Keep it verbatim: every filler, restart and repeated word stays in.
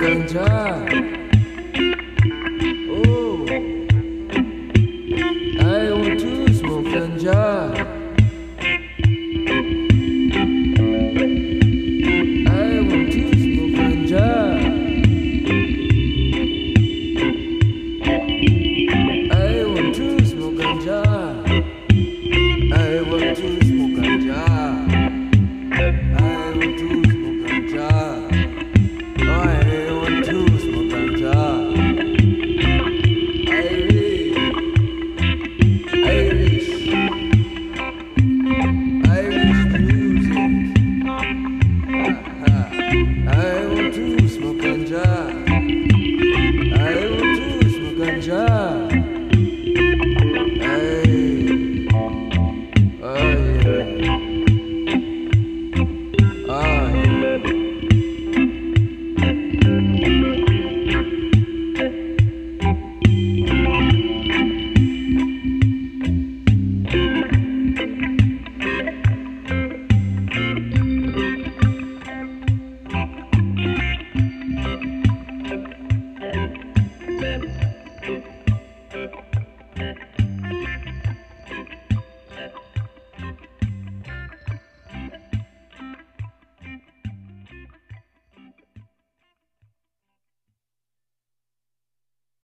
Good job.